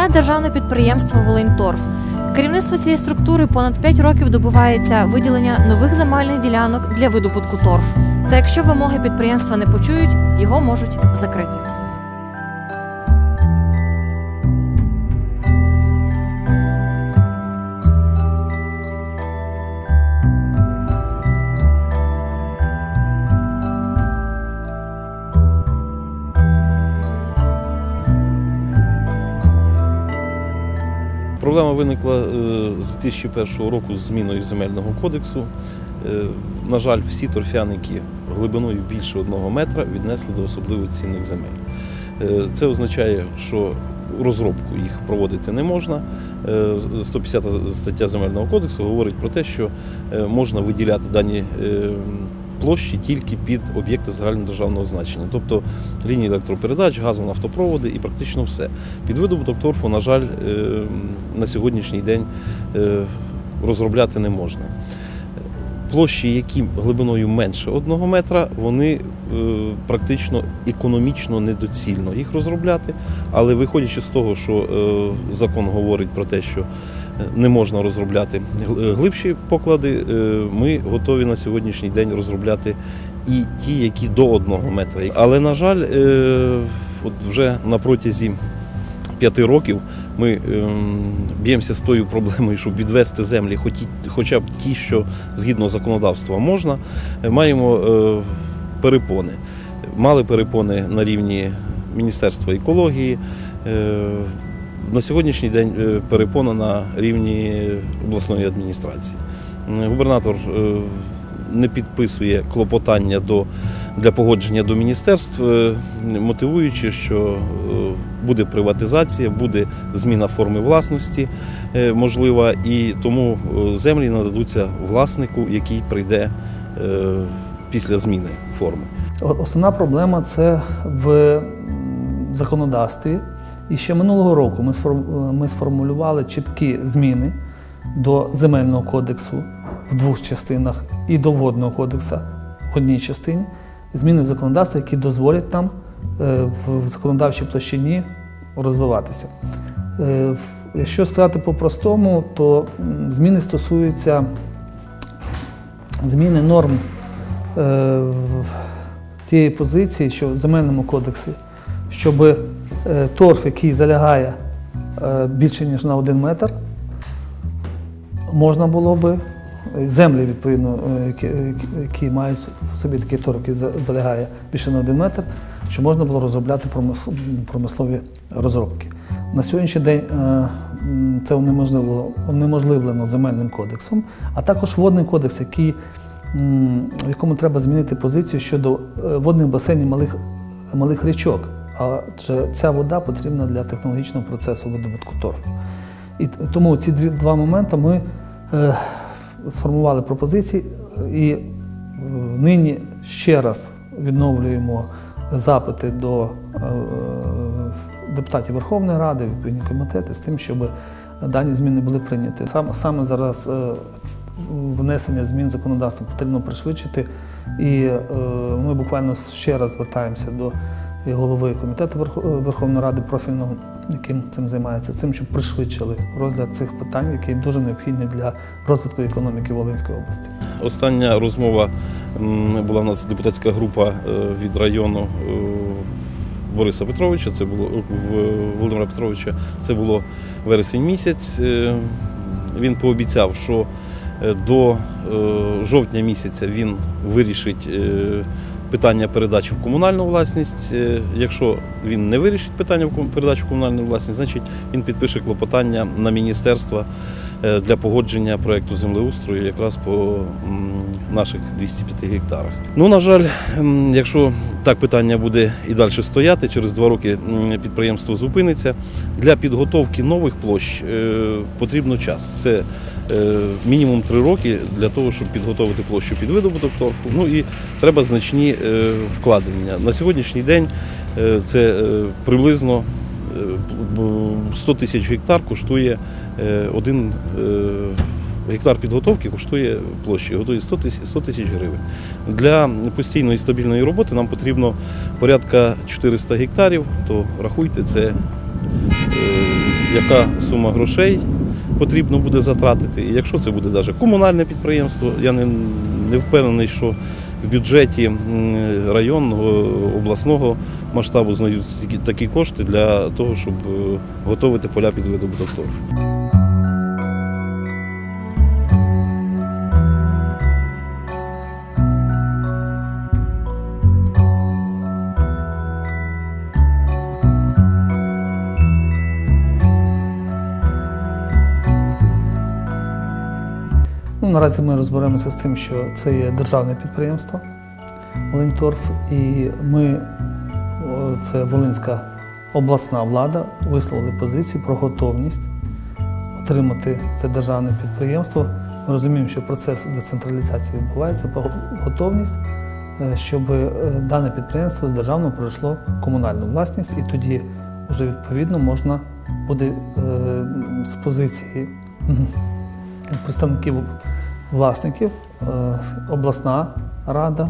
Це державне підприємство «Волиньторф». Керівництво цієї структури понад 5 років добивається виділення нових земельних ділянок для видобутку торфу. Та якщо вимоги підприємства не почують, його можуть закрити. Проблема виникла з 2001 року з зміною земельного кодексу. На жаль, всі торфяники глибиною більше 1 метра віднесли до особливо цінних земель. Це означає, що розробку їх проводити не можна. 150 стаття земельного кодексу говорить про те, що можна виділяти дані площі тільки під об'єкти загальнодержавного значення, тобто лінії електропередач, газонавтопроводи і практично все. Під видобуток торфу, на жаль, на сьогоднішній день розробляти не можна. Площі, які глибиною менше 1 метра, вони практично економічно недоцільно їх розробляти, але виходячи з того, що закон говорить про те, що не можна розробляти глибші поклади, ми готові на сьогоднішній день розробляти і ті, які до 1 метра. Але, на жаль, вже на протязі 5 років ми б'ємося з тою проблемою, щоб відвести землі, хоча б ті, що згідно законодавства можна, маємо перепони. Мали перепони на рівні Міністерства екології. На сьогоднішній день перепона на рівні обласної адміністрації. Губернатор не підписує клопотання для погодження до міністерств, мотивуючи, що буде приватизація, буде зміна форми власності можлива, і тому землі нададуться власнику, який прийде після зміни форми. Основна проблема – це в законодавстві. І ще минулого року ми сформулювали чіткі зміни до Земельного кодексу в 2 частинах і до Водного кодексу в 1 частині. Зміни в законодавстві, які дозволять нам в законодавчій площині розвиватися. Якщо сказати по-простому, то зміни стосуються зміни норм тієї позиції, що в Земельному кодексі, щоб торф, який залягає більше, ніж на 1 метр, можна було би, землі, відповідно, які мають в собі такий торф, який залягає більше на 1 метр, що можна було розробляти промислові розробки. На сьогоднішній день це унеможливлено Земельним кодексом, а також Водний кодекс, в якому треба змінити позицію щодо водних басейнів малих річок. Адже ця вода потрібна для технологічного процесу видобутку торфу. І тому ці 2 моменти ми сформували пропозиції і нині ще раз відновлюємо запити до депутатів Верховної Ради, відповідні комітети з тим, щоб дані зміни були прийняті. Саме зараз внесення змін в законодавство потрібно пришвидшити, і ми буквально ще раз звертаємося до голови комітету Верховної Ради профільного, яким цим займається, цим, щоб пришвидшили розгляд цих питань, які дуже необхідні для розвитку економіки Волинської області. Остання розмова була у нас депутатська група від району Бориса Петровича, це було Володимира Петровича, це було вересень місяць. Він пообіцяв, що до жовтня місяця він вирішить питання передачі в комунальну власність. Якщо він не вирішить питання передачі в комунальну власність, значить він підпише клопотання на міністерство для погодження проєкту землеустрою якраз по наших 205 гектарах. Ну, на жаль, якщо так питання буде і далі стояти, через 2 роки підприємство зупиниться. Для підготовки нових площ потрібно час. Це мінімум 3 роки для того, щоб підготовити площу під видобуток торфу. Ну і треба значні вкладення. На сьогоднішній день це приблизно 100 тисяч гектар коштує 1 гектар підготовки, коштує площі, готує 100 тисяч гривень. Для постійної і стабільної роботи нам потрібно порядка 400 гектарів, то рахуйте, це яка сума грошей потрібно буде затратити. І якщо це буде навіть комунальне підприємство, я не впевнений, що в бюджеті районного, обласного масштабу знайдуться такі кошти для того, щоб готувати поля під видобуток торфу. Наразі ми розберемося з тим, що це є державне підприємство «Волиньторф», і це Волинська обласна влада висловили позицію про готовність отримати це державне підприємство. Ми розуміємо, що процес децентралізації відбувається, про готовність, щоб дане підприємство з державного перейшло в комунальну власність, і тоді вже відповідно можна буде з позиції представників власників, обласна рада,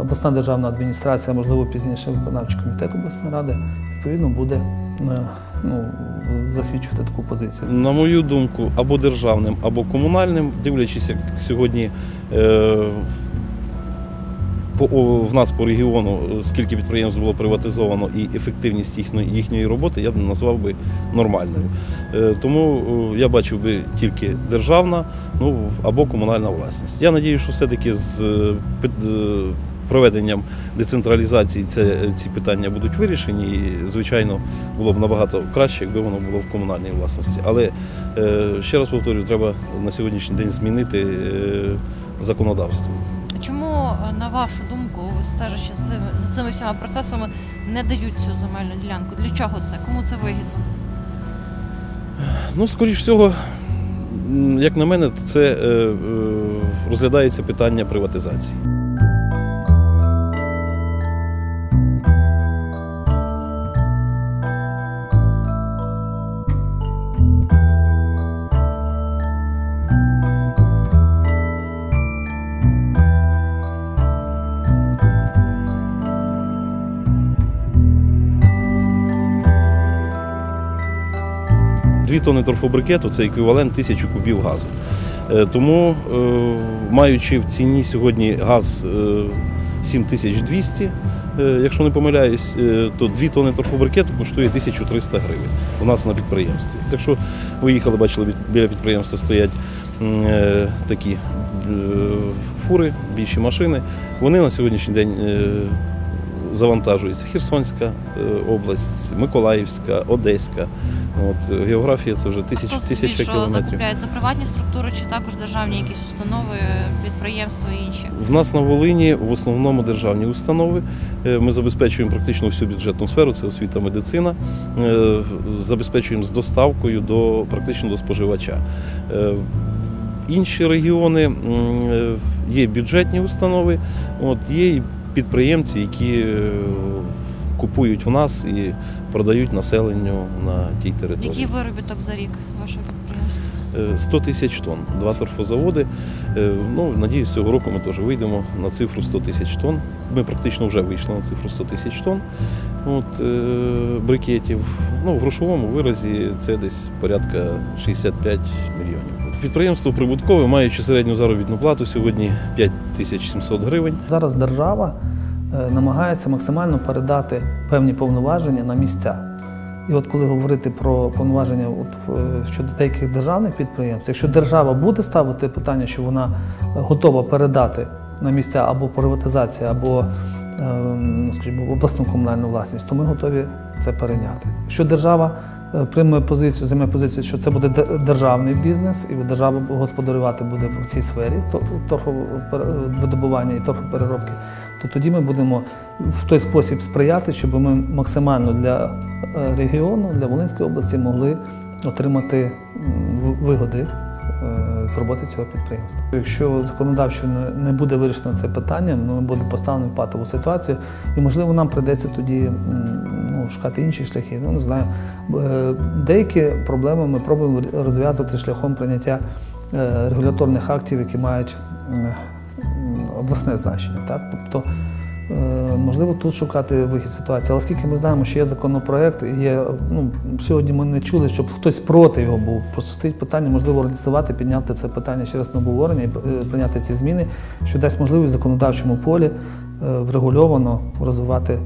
обласна державна адміністрація, можливо, пізніше виконавчий комітет обласної ради, відповідно, буде засвідчувати таку позицію. На мою думку, або державним, або комунальним, дивлячись, як сьогодні в нас по регіону, скільки підприємств було приватизовано і ефективність їхньої роботи, я б назвав би нормальною. Тому я бачив би тільки державна або комунальна власність. Я сподіваюся, що все-таки з проведенням децентралізації ці питання будуть вирішені, і, звичайно, було б набагато краще, якби воно було в комунальній власності. Але, ще раз повторюю, треба на сьогоднішній день змінити законодавство. Чому, на вашу думку, стежачи за цими всіма процесами, не дають цю земельну ділянку? Для чого це? Кому це вигідно? Скоріш всього, як на мене, це розглядається питання приватизації. Дві тонни торфобрикету – це еквівалент 1000 кубів газу. Тому, маючи в ціні сьогодні газ 7200, якщо не помиляюсь, то 2 тонни торфобрикету коштує 1300 гривень у нас на підприємстві. Так що ви їхали, бачили, біля підприємства стоять такі фури, більші машини. Вони на сьогоднішній день завантажується Херсонська область, Миколаївська, Одеська. Географія – це вже тисяча кілометрів. Хто закупляється? Приватні структури чи також державні якісь установи, підприємства і інші? В нас на Волині в основному державні установи. Ми забезпечуємо практично всю бюджетну сферу – це освіта, медицина. Забезпечуємо з доставкою практично до споживача. Інші регіони – є бюджетні установи, є і підприємці, які купують в нас і продають населенню на тій території. Який виробіток за рік вашого підприємства? 100 тисяч тонн, 2 торфозаводи. Надіюсь, цього року ми теж вийдемо на цифру 100 тисяч тонн. Ми практично вже вийшли на цифру 100 тисяч тонн брикетів. В грошовому виразі це десь порядка 65 мільйонів. Підприємство прибуткове, маючи середню заробітну плату, сьогодні 5700 гривень. Зараз держава намагається максимально передати певні повноваження на місця. І от коли говорити про повноваження щодо деяких державних підприємств, якщо держава буде ставити питання, що вона готова передати на місця або приватизацію, або обласну комунальну власність, то ми готові це перейняти. Що держава прийме позицію, займе позицію, що це буде державний бізнес і держава господарювати буде в цій сфері торфовидобування і торфопереробки, то тоді ми будемо в той спосіб сприяти, щоб ми максимально для регіону, для Волинської області могли отримати вигоди з роботи цього підприємства. Якщо законодавчо не буде вирішено це питання, ми будемо поставлені в патову ситуацію і, можливо, нам прийдеться тоді шукати інші шляхи. Не знаю, деякі проблеми ми пробуємо розв'язувати шляхом прийняття регуляторних актів, які мають обласне значення. Тобто можливо, тут шукати вихід ситуації. Але оскільки ми знаємо, що є законопроект, є, сьогодні ми не чули, щоб хтось проти його був. Просто стоїть питання, можливо, організувати, підняти це питання через обговорення і прийняти ці зміни, що дасть можливість в законодавчому полі врегульовано розвивати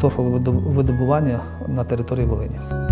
торфове видобування на території Волині.